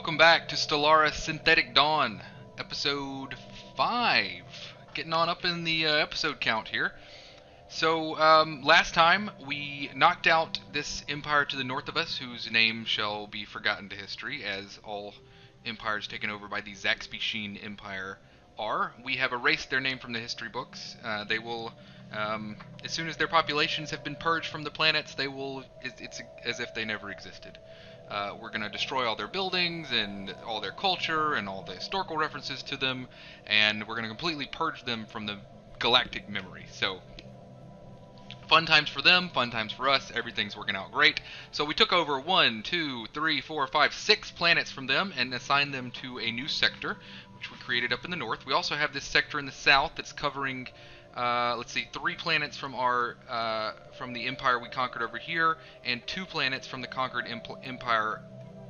Welcome back to Stellaris Synthetic Dawn, episode 5. Getting on up in the episode count here. So, last time we knocked out this empire to the north of us, whose name shall be forgotten to history, as all empires taken over by the Zaxby Sheen Empire are. We have erased their name from the history books. They will, as soon as their populations have been purged from the planets, they will, it's as if they never existed. We're going to destroy all their buildings and all their culture and all the historical references to them, and we're going to completely purge them from the galactic memory. So, fun times for them, fun times for us, everything's working out great. So we took over 6 planets from them and assigned them to a new sector, which we created up in the north. We also have this sector in the south that's covering... let's see, 3 planets from our from the empire we conquered over here, and 2 planets from the conquered empire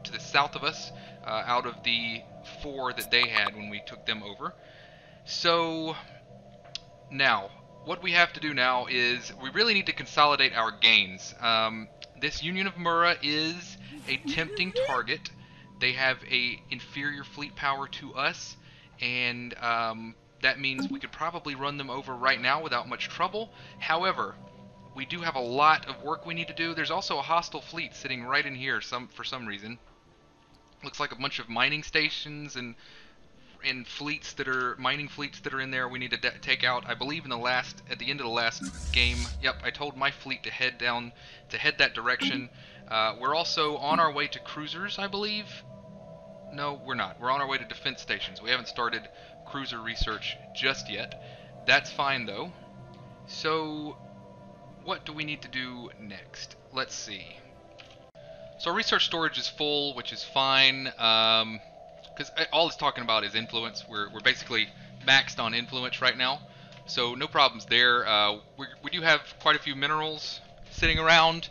to the south of us, out of the 4 that they had when we took them over. So now what we have to do now is we really need to consolidate our gains. This Union of Mura is a tempting target. They have a inferior fleet power to us, and that means we could probably run them over right now without much trouble. However, we do have a lot of work we need to do. There's also a hostile fleet sitting right in here for some reason. Looks like a bunch of mining stations and fleets that are mining fleets that are in there. We need to take out. I believe at the end of the last game. Yep, I told my fleet to head that direction. We're also on our way to cruisers, I believe. No, we're not. We're on our way to defense stations. We haven't started cruiser research just yet. That's fine though. So what do we need to do next? Let's see. So research storage is full, which is fine, because all it's talking about is influence. We're basically maxed on influence right now, so no problems there. We do have quite a few minerals sitting around.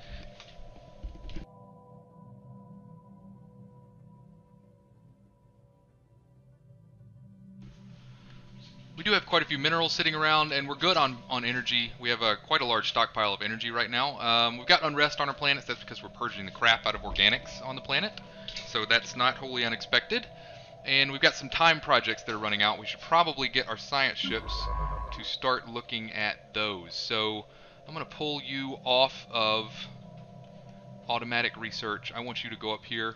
We do have quite a few minerals sitting around, and we're good on energy. We have quite a large stockpile of energy right now. We've got unrest on our planets. That's because we're purging the crap out of organics on the planet, so that's not wholly unexpected. And we've got some time projects that are running out. We should probably get our science ships to start looking at those. So I'm going to pull you off of automatic research. I want you to go up here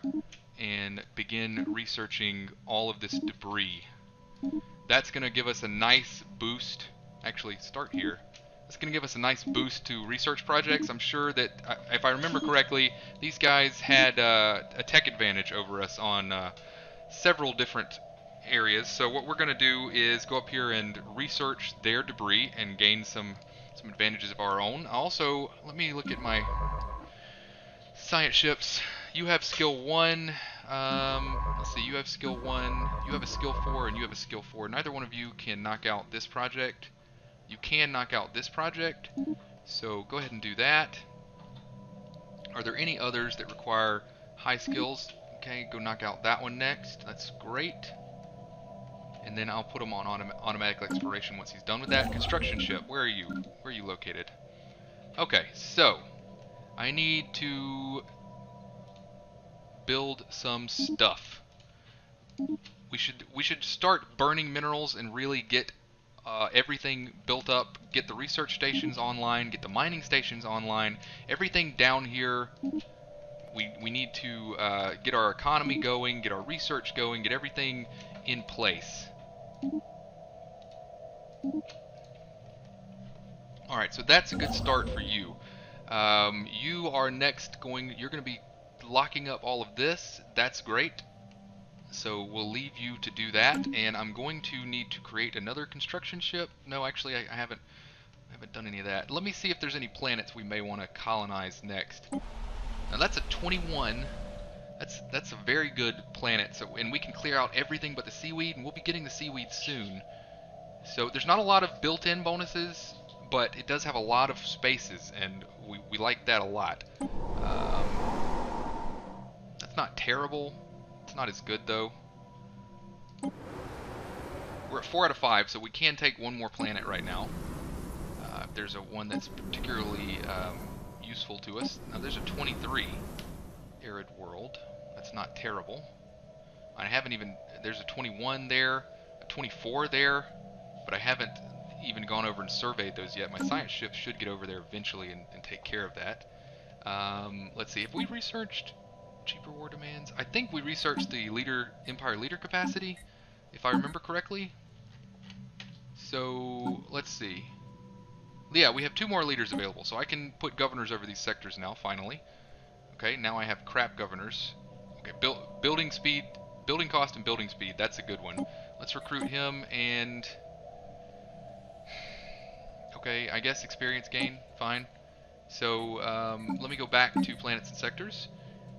and begin researching all of this debris. That's going to give us a nice boost. Actually, start here. It's going to give us a nice boost to research projects. I'm sure that, if I remember correctly, these guys had a tech advantage over us on several different areas. So what we're going to do is go up here and research their debris and gain some advantages of our own. Also, let me look at my science ships. You have skill 1. Let's see, you have skill 1, you have a skill 4, and you have a skill 4. Neither one of you can knock out this project. You can knock out this project, so go ahead and do that. Are there any others that require high skills? Okay, go knock out that one next. That's great. And then I'll put him on automatic exploration once he's done with that. Construction ship, where are you? Where are you located? Okay, so I need to... build some stuff. We should start burning minerals and really get everything built up, get the research stations online, get the mining stations online, everything down here. We need to get our economy going, get our research going, get everything in place. Alright, so that's a good start for you. You are next going, you're going to be locking up all of this. That's great, so we'll leave you to do that. And I'm going to need to create another construction ship. No, actually I haven't done any of that. Let me see if there's any planets we may want to colonize next. Now that's a 21. That's a very good planet, so, and we can clear out everything but the seaweed, and we'll be getting the seaweed soon. So there's not a lot of built-in bonuses, but it does have a lot of spaces, and we like that a lot. It's not terrible. It's not as good though. We're at 4 out of 5, so we can take one more planet right now. If there's one that's particularly useful to us. Now there's a 23 arid world. That's not terrible. I haven't even, there's a 21 there, a 24 there, but I haven't even gone over and surveyed those yet. My science ship should get over there eventually and take care of that. Let's see, have we researched cheaper war demands? I think we researched the Empire leader capacity, if I remember correctly. So, let's see. Yeah, we have two more leaders available, so I can put governors over these sectors now, finally. Okay, now I have crap governors. Okay, building speed, building cost, and building speed. That's a good one. Let's recruit him, and... okay, I guess experience gain, fine. So, let me go back to planets and sectors.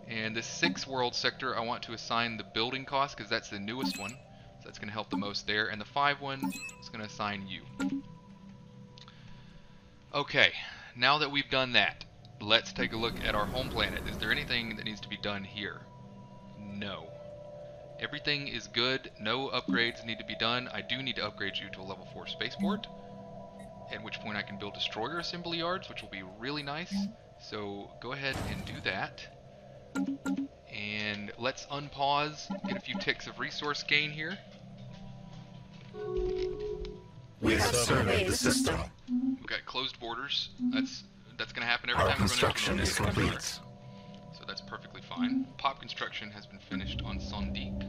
And the 6th world sector, I want to assign the building cost, because that's the newest one. So that's going to help the most there. And the 5 one is going to assign you. Okay, now that we've done that, let's take a look at our home planet. Is there anything that needs to be done here? No. Everything is good. No upgrades need to be done. I do need to upgrade you to a level 4 spaceport, at which point I can build destroyer assembly yards, which will be really nice. So go ahead and do that. And let's unpause, get a few ticks of resource gain here. We have surveyed the system. We've got closed borders. That's going to happen every time we run into an empire. So that's perfectly fine. Pop construction has been finished on Sondique,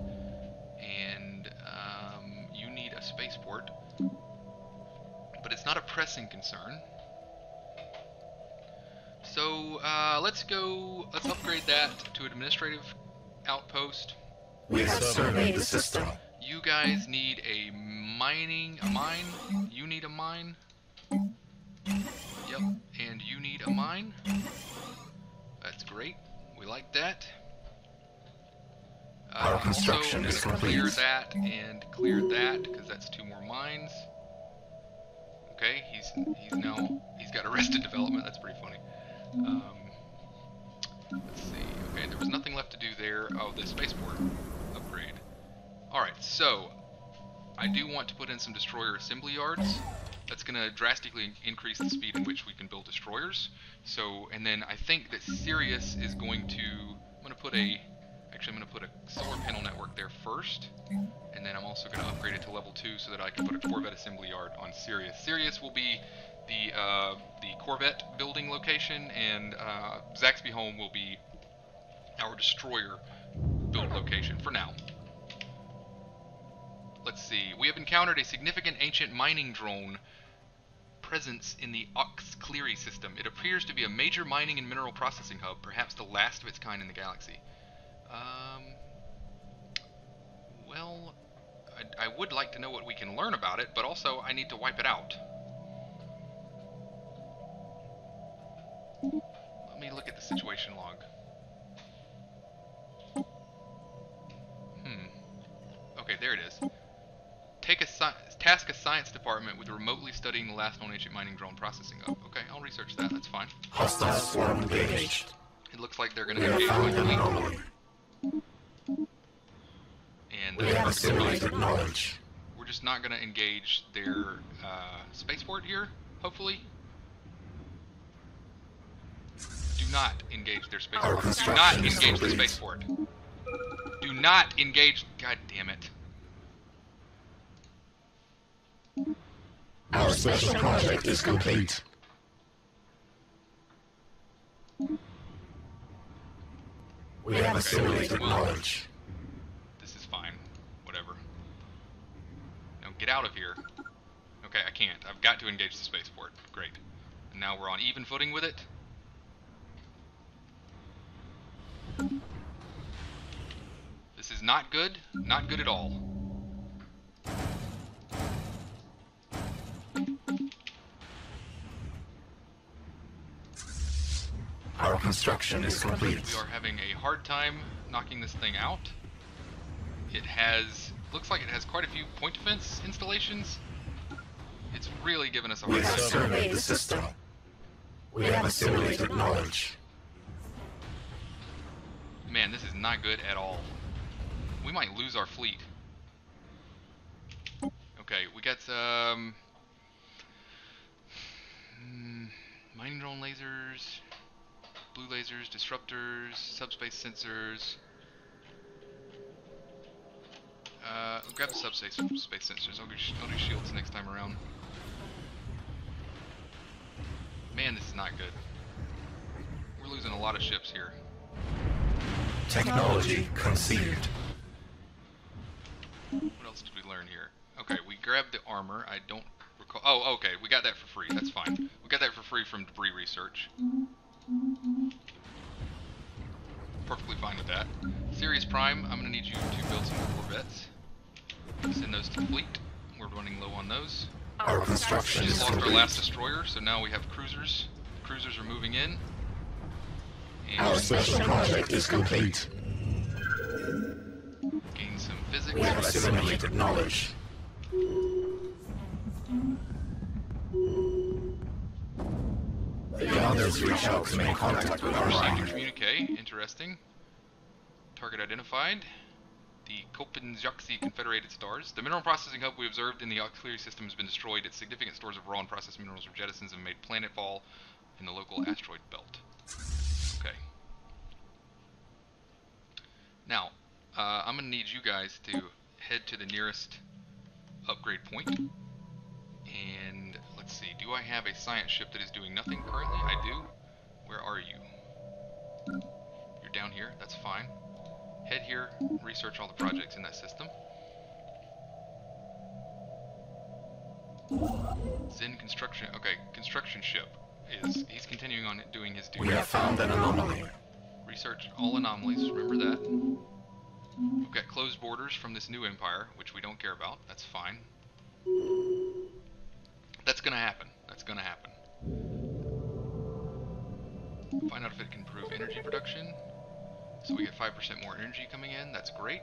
and you need a spaceport, but it's not a pressing concern. So let's upgrade that to an administrative outpost. We have surveyed the system. You guys need a mine. You need a mine. Yep, and you need a mine. That's great. We like that. Our construction also, is complete. Clear that and clear that, because that's 2 more mines. Okay, he's got arrested development. That's pretty funny. Let's see. Okay, there was nothing left to do there. Oh, the spaceport upgrade. All right, so I do want to put in some destroyer assembly yards. That's going to drastically increase the speed in which we can build destroyers. So, and then I think that Sirius is going to... I'm going to put a solar panel network there first. And then I'm also going to upgrade it to level 2 so that I can put a Corvette assembly yard on Sirius. Sirius will be the Corvette building location, and Zaxby Home will be our destroyer build location for now. Let's see. We have encountered a significant ancient mining drone presence in the Ox Cleary system. It appears to be a major mining and mineral processing hub, perhaps the last of its kind in the galaxy. Well, I would like to know what we can learn about it, but also I need to wipe it out. Let me look at the situation log. Okay, there it is. Task a science department with remotely studying the last known ancient mining drone processing hub. Okay, I'll research that. That's fine. Hostiles formed engaged. It looks like they're going to engage quickly. And that's perfectly fine. We're just not going to engage their spaceport here, hopefully. Do not engage their spaceport. Do not engage the spaceport. Do not engage. God damn it. Our special project is complete. We have assimilated knowledge. This is fine. Whatever. Now get out of here. Okay, I can't. I've got to engage the spaceport. Great. And now we're on even footing with it. This is not good. Not good at all. Our construction is complete. We are having a hard time knocking this thing out. Looks like it has quite a few point defense installations. It's really given us a hard time. We have surveyed the system. We have assimilated knowledge. Man, this is not good at all. We might lose our fleet. Okay, we got some... mining drone lasers... blue lasers, disruptors, subspace sensors. Grab the subspace sensors. I'll do shields next time around. Man, this is not good. We're losing a lot of ships here. Technology conceived. What else did we learn here? Okay, we grabbed the armor. I don't recall. Oh, okay, we got that for free. That's fine. We got that for free from debris research. Perfectly fine with that. Sirius Prime, I'm going to need you to build some Corvettes. Send those to the fleet. We're running low on those. Our construction is complete. We just lost our last destroyer, so now we have cruisers. The cruisers are moving in. And our special project is complete. Gain some physics. We have assimilated knowledge. The others reach out to make contact with our line. Communique. Interesting. Target identified. The Kopenziakse Confederated Stars. The mineral processing hub we observed in the Ox Cleary system has been destroyed. Its significant stores of raw and processed minerals or jettisons have made planetfall in the local asteroid belt. Okay. Now, I'm going to need you guys to head to the nearest upgrade point. And let's see, do I have a science ship that is doing nothing currently? I do. Where are you? You're down here, that's fine. Head here, research all the projects in that system. Zen construction, okay, construction ship. He's continuing on doing his duty. We have found an anomaly. Research all anomalies, remember that. We've got closed borders from this new empire, which we don't care about, that's fine. That's gonna happen. That's gonna happen. Find out if it can improve energy production. So we get 5% more energy coming in. That's great.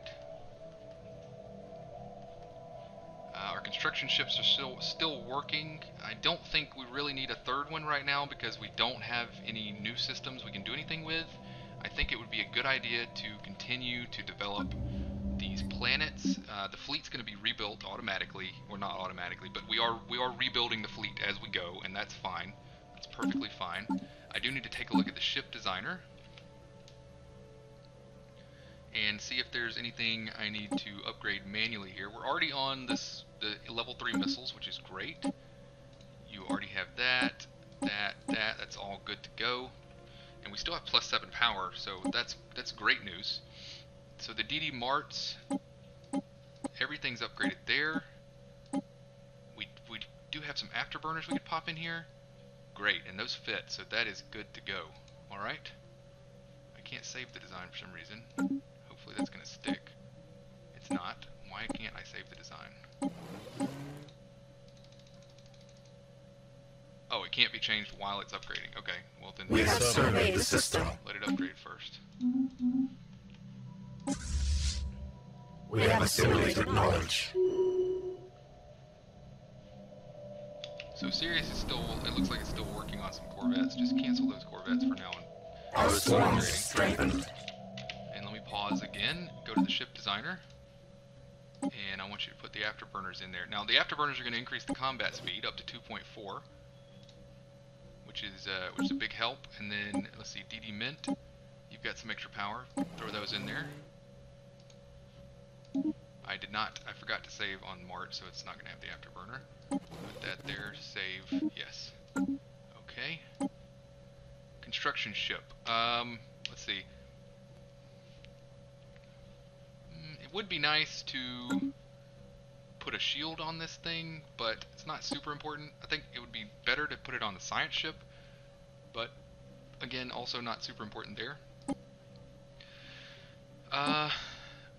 Our construction ships are still working. I don't think we really need a third one right now because we don't have any new systems we can do anything with. I think it would be a good idea to continue to develop these planets. The fleet's going to be rebuilt automatically, or not automatically, but we are rebuilding the fleet as we go, and that's fine. That's perfectly fine. I do need to take a look at the ship designer and see if there's anything I need to upgrade manually here. We're already on this the level 3 missiles, which is great. You already have that, that's all good to go, and we still have plus 7 power, so that's great news. So the DD Marts, everything's upgraded there. We do have some afterburners we could pop in here. Great, and those fit, so that is good to go. All right. I can't save the design for some reason. Hopefully that's gonna stick. It's not. Why can't I save the design? Oh, it can't be changed while it's upgrading. Okay, well then we have surveyed the system. Let it upgrade first. We have assimilated knowledge. So Sirius is still, it looks like it's still working on some Corvettes. Just cancel those Corvettes for now. Our swarms strengthened. And let me pause again, go to the ship designer. And I want you to put the afterburners in there. Now the afterburners are going to increase the combat speed up to 2.4. Which is a big help. And then, let's see, DD Mint. You've got some extra power. Throw those in there. I did not, I forgot to save on Mart, so it's not going to have the afterburner. Put that there, save, yes. Okay. Construction ship. Let's see. It would be nice to put a shield on this thing, but it's not super important. I think it would be better to put it on the science ship, but again, also not super important there.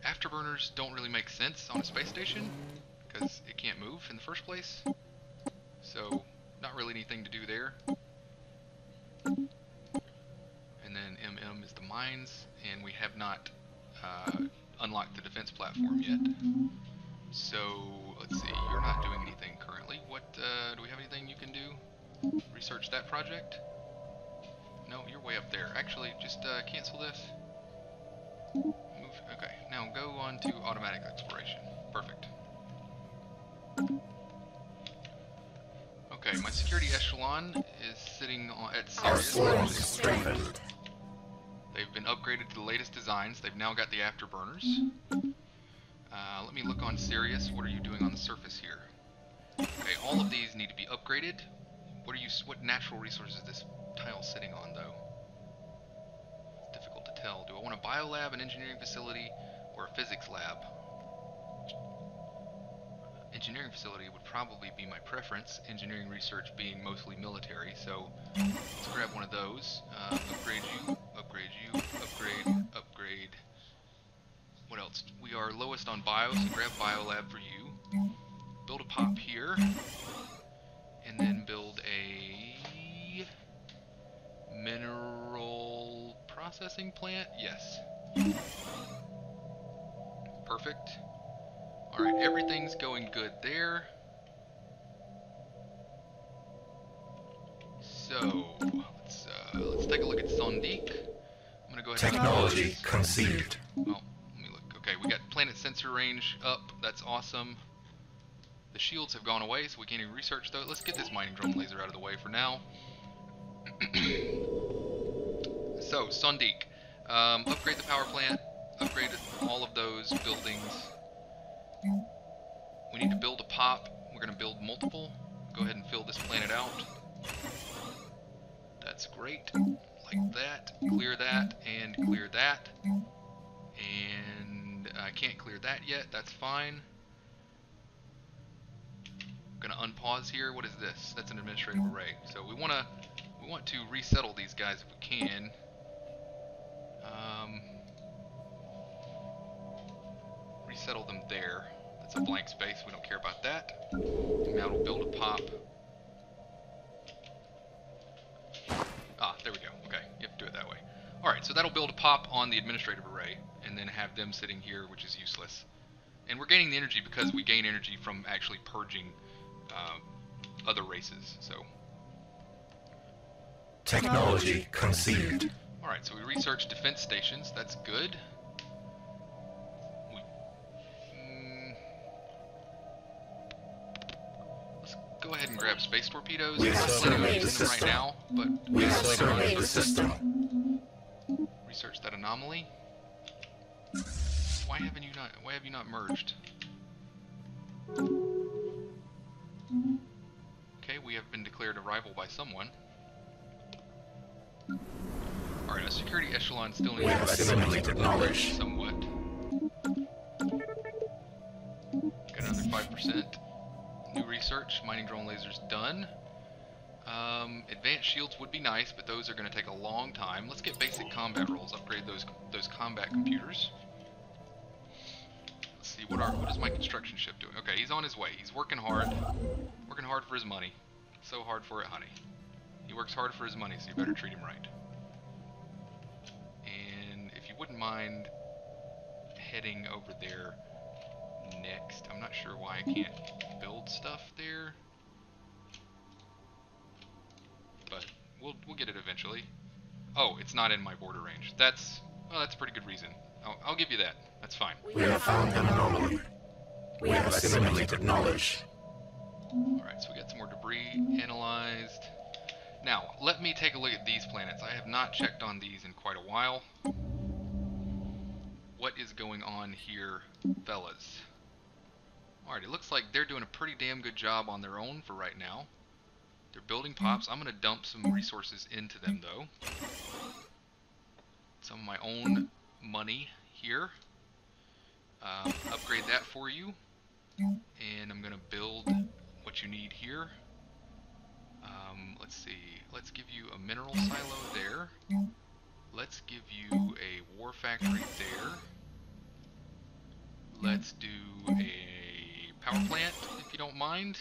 Afterburners don't really make sense on a space station because it can't move in the first place, so not really anything to do there. And then MM is the mines, and we have not unlocked the defense platform yet. So let's see, you're not doing anything currently. What do we have anything you can do? Research that project? No, you're way up there. Actually, just cancel this. Okay, now go on to automatic exploration. Perfect. Okay, my security echelon is sitting at Sirius. They've been upgraded to the latest designs. They've now got the afterburners. Let me look on Sirius. What are you doing on the surface here? Okay, all of these need to be upgraded. What are you? What natural resources is this tile sitting on, though? It's difficult to tell. Do I want a biolab, an engineering facility, or a physics lab? Engineering facility would probably be my preference, engineering research being mostly military, so let's grab one of those. Upgrade you, upgrade you, upgrade, upgrade. What else? We are lowest on bio, so grab biolab for you. Build a pop here, and then build a mineral processing plant? Yes. Perfect. Alright, everything's going good there. So, let's take a look at Sondique. I'm gonna go ahead Technology and conceived. Oh, let me look. Okay, we got planet sensor range up. That's awesome. The shields have gone away, so we can't even research though. Let's get this mining drone laser out of the way for now. So, Sondique. Upgrade the power plant. Upgrade all of those buildings. We need to build a pop. We're going to build multiple. Go ahead and fill this planet out. That's great. Like that. Clear that. And clear that. And I can't clear that yet. That's fine. I'm going to unpause here. What is this? That's an administrative array. So we want to resettle these guys if we can. Resettle them there. That's a blank space. We don't care about that. Now we'll build a pop. Ah, there we go. Okay, you have to do it that way. Alright, so that'll build a pop on the administrative array, and then have them sitting here, which is useless. And we're gaining the energy because we gain energy from actually purging other races, so. Technology conceived. Alright, so we researched defense stations. That's good. Go ahead and grab space torpedoes. We're not planning on using them right now, but we have surveyed the system. Research that anomaly. Why haven't you not? Why have you not merged? Okay, we have been declared a rival by someone. All right, a security echelon still needs to assimilated knowledge somewhat. Got another 5%. New research, mining drone lasers done. Advanced shields would be nice, but those are going to take a long time. Let's get basic combat rolls. Upgrade those combat computers. Let's see what is my construction ship doing? Okay, he's on his way. He's working hard for his money. So hard for it, honey. He works hard for his money, so you better treat him right. And if you wouldn't mind heading over there next, I'm not sure why I can't build stuff there, but we'll get it eventually. Oh, it's not in my border range. That's, well, that's a pretty good reason. I'll give you that. That's fine. We have found an anomaly. We have assimilated knowledge. Alright, so we got some more debris analyzed. Now, let me take a look at these planets. I have not checked on these in quite a while. What is going on here, fellas? Alright, it looks like they're doing a pretty damn good job on their own for right now. They're building pops. I'm going to dump some resources into them, though. Some of my own money here. Upgrade that for you. And I'm going to build what you need here. Let's see. Let's give you a mineral silo there. Let's give you a war factory there. Let's do a power plant, if you don't mind,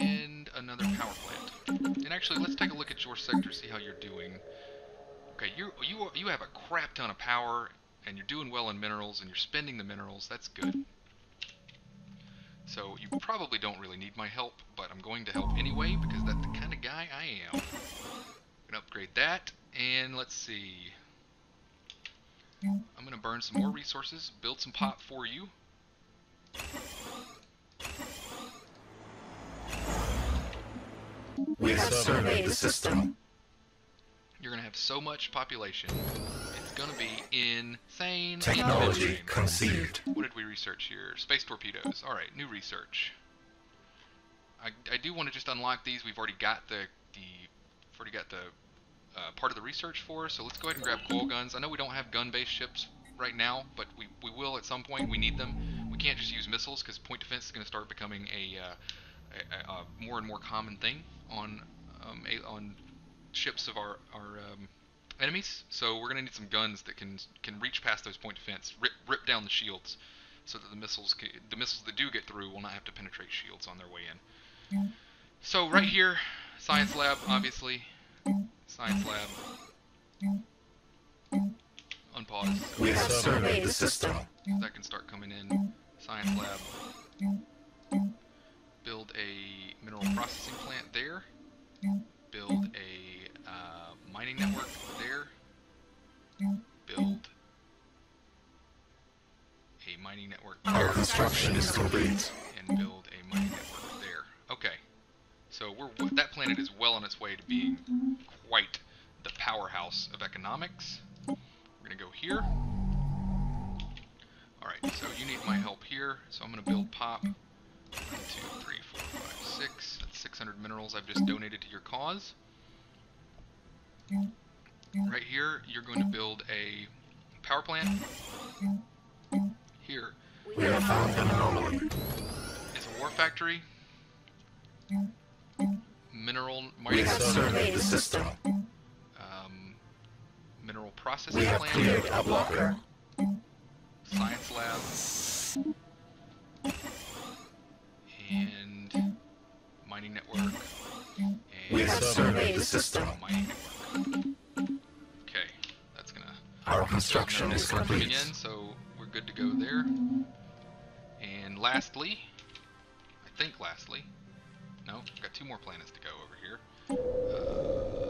and another power plant. And actually, let's take a look at your sector, see how you're doing. Okay, you have a crap ton of power, and you're doing well in minerals, and you're spending the minerals. That's good. So you probably don't really need my help, but I'm going to help anyway, because that's the kind of guy I am. I'm gonna upgrade that, and let's see. I'm gonna burn some more resources, build some pop for you. We have surveyed the system. You're going to have so much population, it's going to be insane. Technology conceived. What did we research here? Space torpedoes. All right, new research. I do want to just unlock these. We've already got the part of the research for us, so let's go ahead and grab coil guns. I know we don't have gun-based ships right now, but we will at some point. We need them. We can't just use missiles because point defense is going to start becoming a more and more common thing on ships of our enemies. So we're going to need some guns that can reach past those point defense, rip down the shields, so that the missiles that do get through will not have to penetrate shields on their way in. Yeah. So right here, science lab, obviously. Science lab. Unpause. We have surveyed the system. That can start coming in. Science lab. Build a mineral processing plant there. Build a mining network there. Build a mining network there. Our construction is complete. And build a mining network there. Okay. So that planet is well on its way to being quite the powerhouse of economics. We're going to go here. Alright, so you need my help here. So I'm going to build pop. 1, 2, 3, 4, 5, 6. That's 600 minerals I've just donated to your cause. Right here, you're going to build a power plant. Here. We have found an anomaly. It's a war factory. Mineral mining system. Mineral processing plant. We have cleared a blocker. Science lab. And mining network. And we have surveyed the system. Mining network. Okay, that's gonna. Our construction is complete. Again, so we're good to go there. And lastly, no, I've got 2 more planets to go over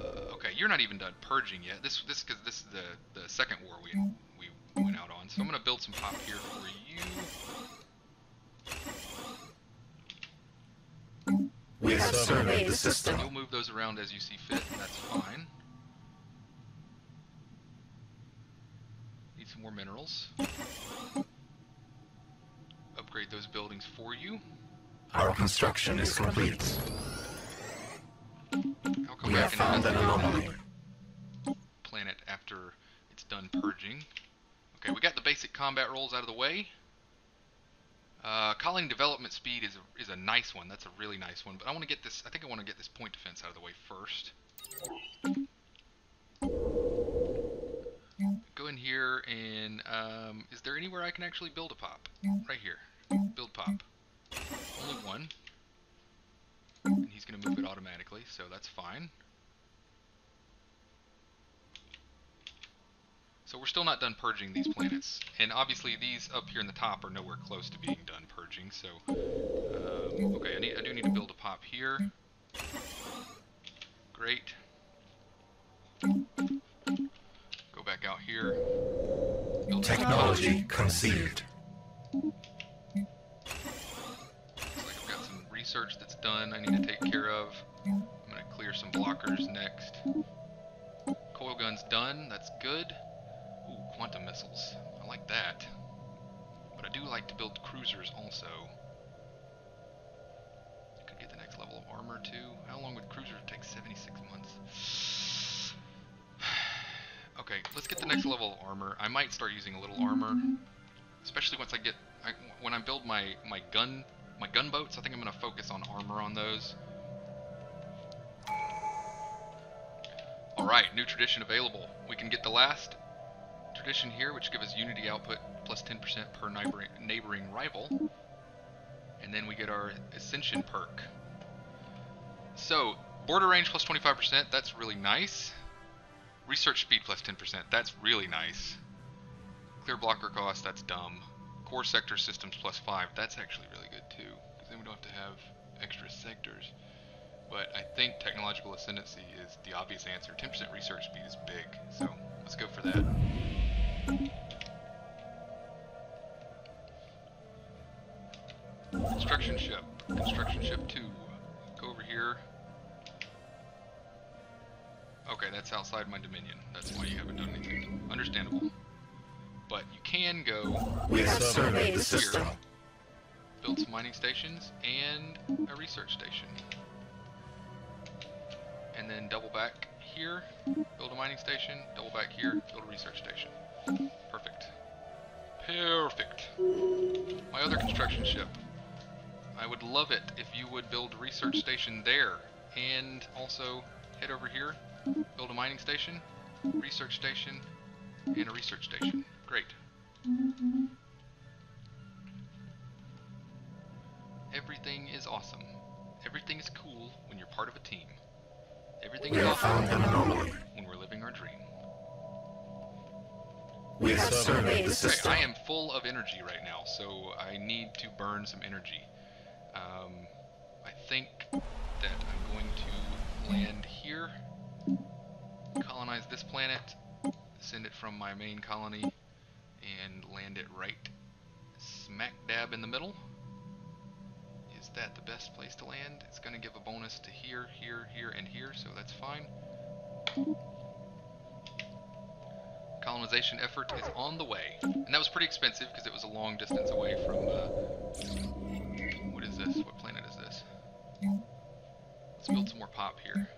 here. Okay, you're not even done purging yet. This because this is the second war we went out on. So I'm gonna build some pop here for you. We have surveyed the system. You'll move those around as you see fit, and that's fine. Need some more minerals. Upgrade those buildings for you. Our construction is complete. I'll come back and investigate that planet after it's done purging. Okay, we got the basic combat rolls out of the way. Calling development speed is a nice one. That's a really nice one. But I want to get this. I think I want to get this point defense out of the way first. Go in here and is there anywhere I can actually build a pop? Right here. Build pop. Only one, and he's going to move it automatically, so that's fine. So we're still not done purging these planets, and obviously these up here in the top are nowhere close to being done purging, so... okay, I do need to build a pop here. Great. Go back out here. Technology conceived. Research that's done, I need to take care of. I'm going to clear some blockers next. Coil guns done, that's good. Ooh, quantum missiles. I like that. But I do like to build cruisers also. Could get the next level of armor too. How long would cruisers take? 76 months. Okay, let's get the next level of armor. I might start using a little armor. Especially once I get... when I build my gun... my gunboats, I think I'm going to focus on armor on those. Alright, new tradition available. We can get the last tradition here, which gives us unity output plus 10% per neighboring rival. And then we get our ascension perk. So, border range plus 25%, that's really nice. Research speed plus 10%, that's really nice. Clear blocker cost, that's dumb. Core sector systems plus 5, that's actually really good too, because then we don't have to have extra sectors. But I think technological ascendancy is the obvious answer. 10% research speed is big, so let's go for that. Construction ship 2. Go over here. Okay, that's outside my dominion. That's why you haven't done anything. Understandable. But you can go... We have surveyed the system. Build some mining stations and a research station. And then double back here, build a mining station, double back here, build a research station. Perfect. Perfect. My other construction ship. I would love it if you would build a research station there. And also head over here, build a mining station, research station, and a research station. Great. Everything is awesome. Everything is cool when you're part of a team. Everything is awesome when we're living our dream. We have surveyed the system. I am full of energy right now, so I need to burn some energy. I think that I'm going to land here, colonize this planet, send it from my main colony, and land it right smack dab in the middle. Is that the best place to land? It's going to give a bonus to here, here, here, and here, so that's fine. Colonization effort is on the way. And that was pretty expensive because it was a long distance away from... what is this? What planet is this? Let's build some more pop here.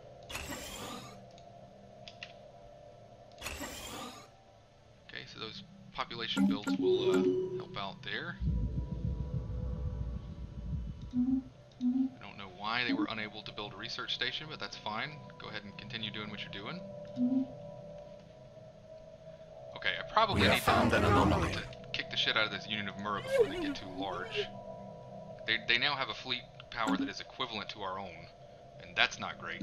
Okay, so those population builds will help out there. I don't know why they were unable to build a research station, but that's fine. Go ahead and continue doing what you're doing. Okay, I probably need to kick the shit out of this unit of Mura before they get too large. They now have a fleet power that is equivalent to our own, and that's not great.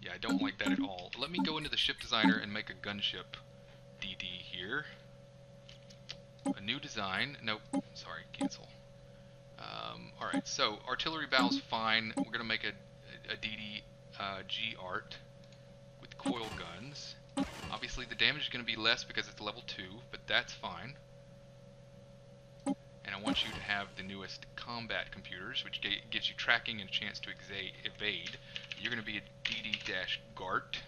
Yeah, I don't like that at all. Let me go into the ship designer and make a gunship. DD here. A new design. Nope. Sorry. Cancel. Alright, so artillery bow's fine. We're going to make a DD G-Art with coil guns. Obviously the damage is going to be less because it's level 2, but that's fine. And I want you to have the newest combat computers, which gives you tracking and a chance to evade. You're going to be a DD-Gart.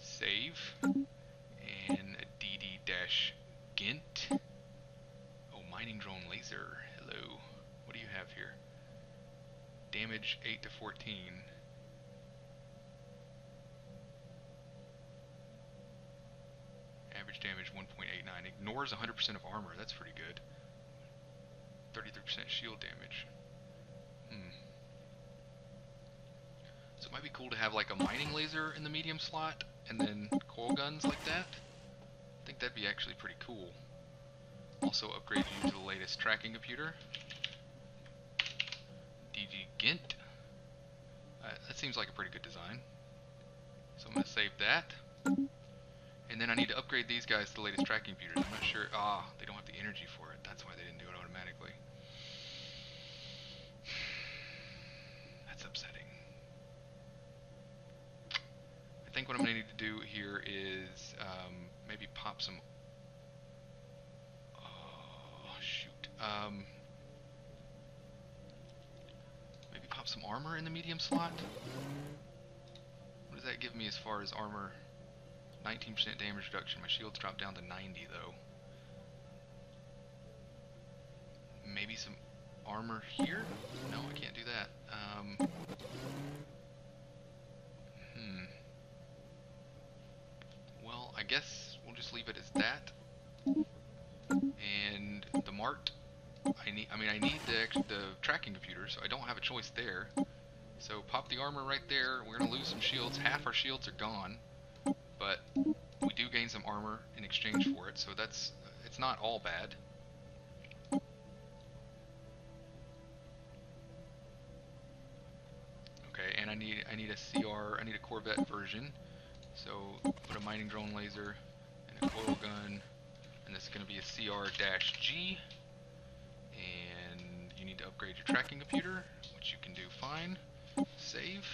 Save. And a DD-Gint. Oh, mining drone laser. Hello. What do you have here? Damage 8 to 14. Average damage 1.89. Ignores 100% of armor. That's pretty good. 33% shield damage. So it might be cool to have like a mining laser in the medium slot and then coil guns like that. I think that'd be actually pretty cool. Also upgrade you to the latest tracking computer. DG Gint. That seems like a pretty good design. So I'm going to save that. And then I need to upgrade these guys to the latest tracking computers. I'm not sure. Ah, they don't have the energy for it. That's why they didn't do it automatically. That's upsetting. I think what I'm going to need to do here is maybe pop some... Oh, shoot. Maybe pop some armor in the medium slot. What does that give me as far as armor? 19% damage reduction. My shields dropped down to 90, though. Maybe some armor here? No, I can't do that. Well, I guess we'll just leave it as that. And the Mart, I need the tracking computer, so I don't have a choice there. So pop the armor right there. We're gonna lose some shields. Half our shields are gone, but we do gain some armor in exchange for it. So that's, it's not all bad. Okay, and I need a CR. I need a Corvette version. So put a mining drone laser and a coil gun, and this is going to be a CR-G, and you need to upgrade your tracking computer, which you can do fine. Save.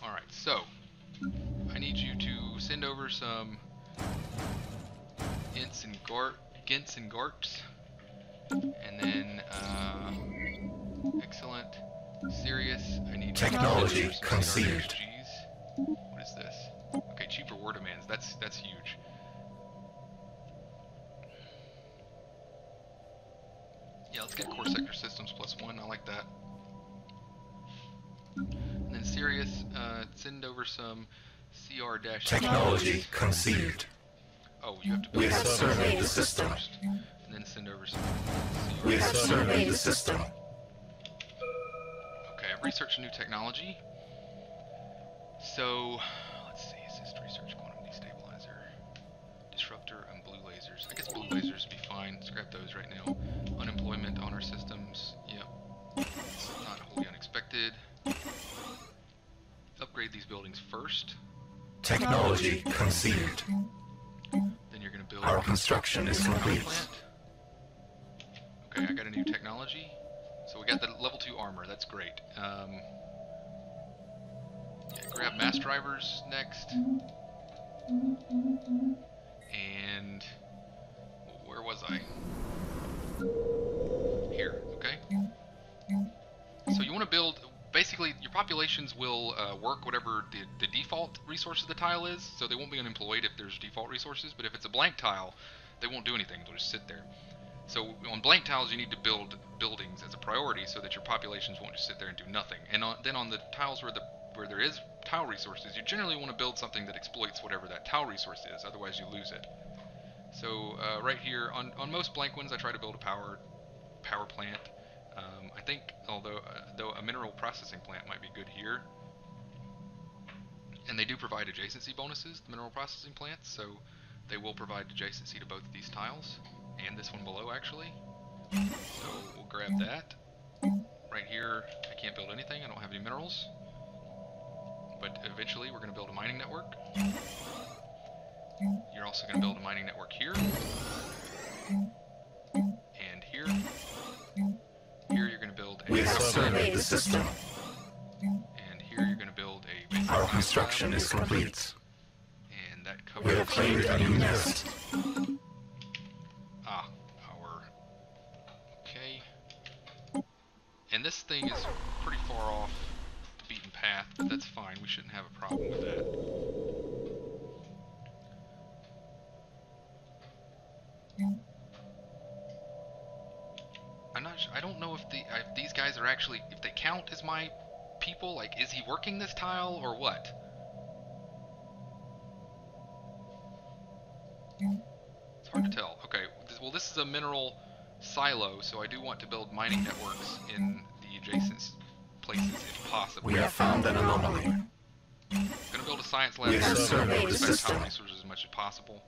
Alright, so I need you to send over some ints and Gents and Gorks. And then, excellent. Sirius, I need technology conceived. What is this? Okay, cheaper war demands. That's huge. Yeah, let's get core sector systems +1. I like that. And then Sirius, send over some CR dash technology conceived. Oh, you have to build. We have surveyed the system. First, and then send over some. We have surveyed the system. Okay, I've researched new technology. So, let's see, assist research, quantum destabilizer, disruptor, and blue lasers. I guess blue lasers would be fine. Scrap those right now. Unemployment on our systems. Yep. Not wholly unexpected. Upgrade these buildings first. Technology conceived. Then you're going to build. Our construction is complete. Okay, I got a new technology. So we got the level 2 armor. That's great. Yeah, grab mass drivers next. And where was I? Here, okay. So you want to build, basically your populations will work whatever the default resource of the tile is, so they won't be unemployed if there's default resources, but if it's a blank tile, they won't do anything, they'll just sit there. So on blank tiles, you need to build buildings as a priority so that your populations won't just sit there and do nothing. And on, then on the tiles where there is tile resources, you generally want to build something that exploits whatever that tile resource is, otherwise you lose it. So right here, on most blank ones, I try to build a power plant. I think, although a mineral processing plant might be good here. And they do provide adjacency bonuses, the mineral processing plants, so they will provide adjacency to both of these tiles, and this one below actually. So we'll grab that. Right here, I can't build anything, I don't have any minerals. But eventually we're going to build a mining network. You're also going to build a mining network here. And here. Here you're going to build a... We have surveyed the system. And here you're going to build a... Our construction is complete. And that covers... We have claimed a new nest. Ah, our... Okay. And this thing is pretty far off. Beaten path, but that's fine. We shouldn't have a problem with that. I'm not sure. I don't know if these guys are actually, if they count as my people. Like, is he working this tile or what? It's hard to tell. Okay. Well, this is a mineral silo, so I do want to build mining networks in the adjacent places if possible. We have found an anomaly. I'm going to build a science lab. We have surveyed the system. Resources as much as possible.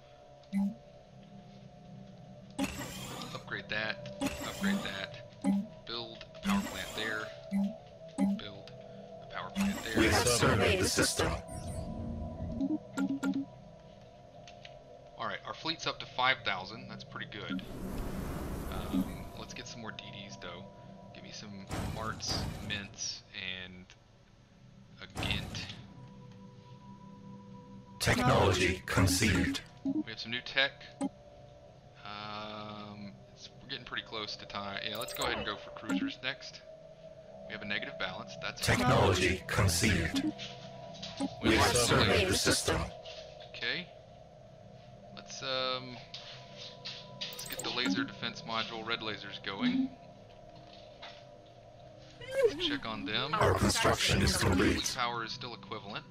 Upgrade that. Upgrade that. Build a power plant there. Build a power plant there. We have surveyed the system. Alright, our fleet's up to 5,000. That's pretty good. Let's get some more DDs though. Some marts, mints, and a gint. Technology conceived. We have some new tech. We're getting pretty close to time. Yeah, let's go ahead and go for cruisers next. We have a negative balance. That's technology conceived. We have surveyed the system. Okay. Let's get the laser defense module, red lasers going. Let's check on them. Our construction is complete. Power is still equivalent.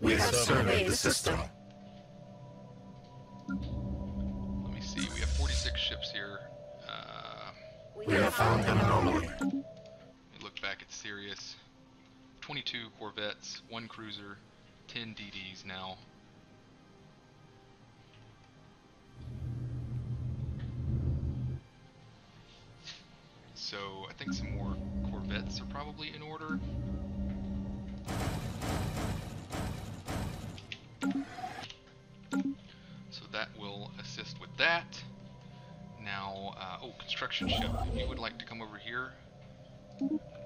We have surveyed the system. Let me see. We have 46 ships here. We have found an anomaly. Let me look back at Sirius. 22 Corvettes, 1 cruiser, 10 DDs now. So I think some more Corvettes are probably in order. So that will assist with that. Now, oh, construction ship. If you would like to come over here,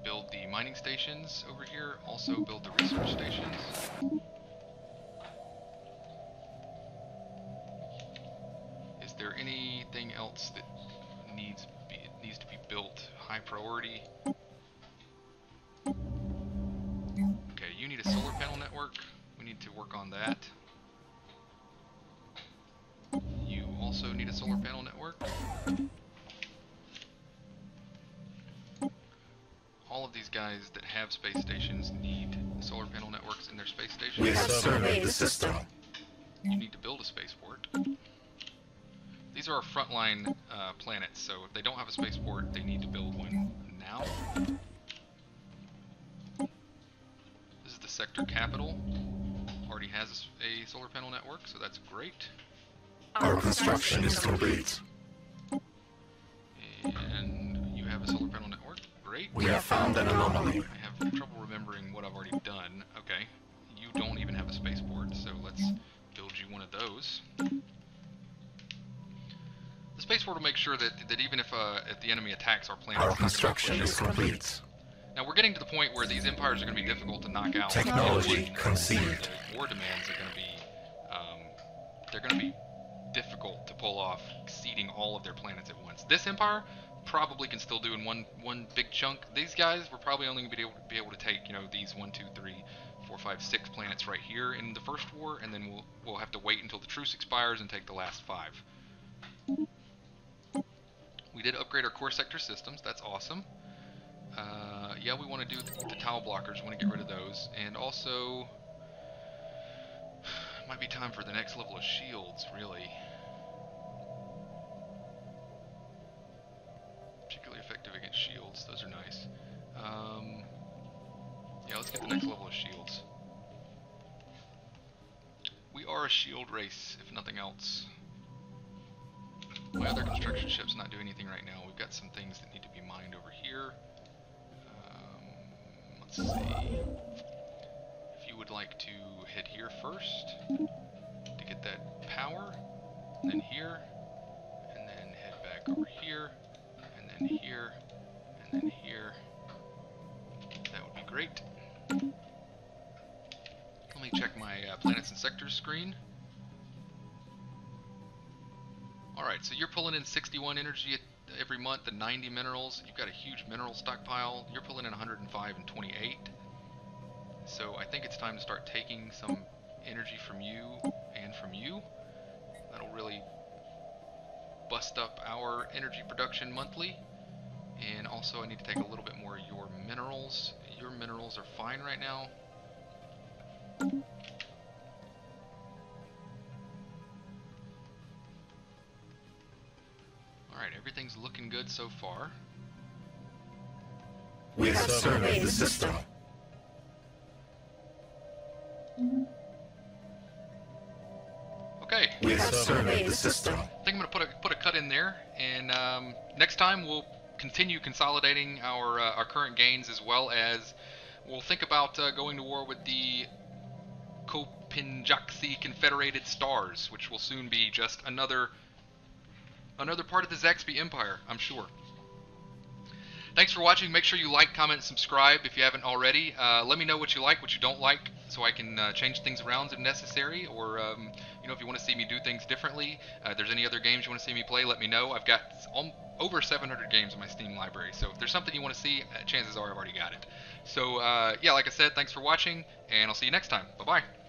build the mining stations over here, also build the research stations. else that needs to be built. High priority. Okay, you need a solar panel network. We need to work on that. You also need a solar panel network. All of these guys that have space stations need solar panel networks in their space stations. We have surveyed the system. You need to build a spaceport. These are our frontline planets, so if they don't have a spaceport, they need to build one now. This is the sector capital. Already has a solar panel network, so that's great. Our construction is complete. And you have a solar panel network. Great. We have found an anomaly. I have trouble remembering what I've already done. Okay. You don't even have a spaceport, so let's build you one of those. The spaceport will make sure that even if the enemy attacks our planet, our construction is complete. Now we're getting to the point where these empires are going to be difficult to knock out. Technology conceived. The war demands are going to be, they're going to be difficult to pull off, exceeding all of their planets at once. This empire probably can still do in one big chunk. These guys we're probably only going to be able to take, you know, these 1, 2, 3, 4, 5, 6 planets right here in the first war, and then we'll have to wait until the truce expires and take the last 5. We did upgrade our core sector systems. That's awesome. Yeah, we want to do the tile blockers. We want to get rid of those, and also it might be time for the next level of shields, really. Particularly effective against shields. Those are nice. Yeah, let's get the next level of shields. We are a shield race, if nothing else. My other construction ship's not doing anything right now. We've got some things that need to be mined over here. Let's see. If you would like to head here first to get that power, then here, and then head back over here, and then here, and then here. That would be great. Let me check my planets and sectors screen. Alright, so you're pulling in 61 energy every month and 90 minerals. You've got a huge mineral stockpile. You're pulling in 105 and 28. So I think it's time to start taking some energy from you and from you. That'll really bust up our energy production monthly. And also I need to take a little bit more of your minerals. Your minerals are fine right now. Alright, everything's looking good so far. We have surveyed the system. Okay. We have surveyed the system. I think I'm going to put a cut in there, and next time we'll continue consolidating our current gains, as well as we'll think about going to war with the Kopenziakse Confederated Stars, which will soon be just another part of the Zaxby Empire, I'm sure. Thanks for watching. Make sure you like, comment, subscribe if you haven't already. Let me know what you like, what you don't like, so I can change things around if necessary, or you know, if you want to see me do things differently. If there's any other games you want to see me play, let me know. I've got over 700 games in my Steam library, so if there's something you want to see, chances are I've already got it. So yeah, like I said, thanks for watching, and I'll see you next time. Bye-bye.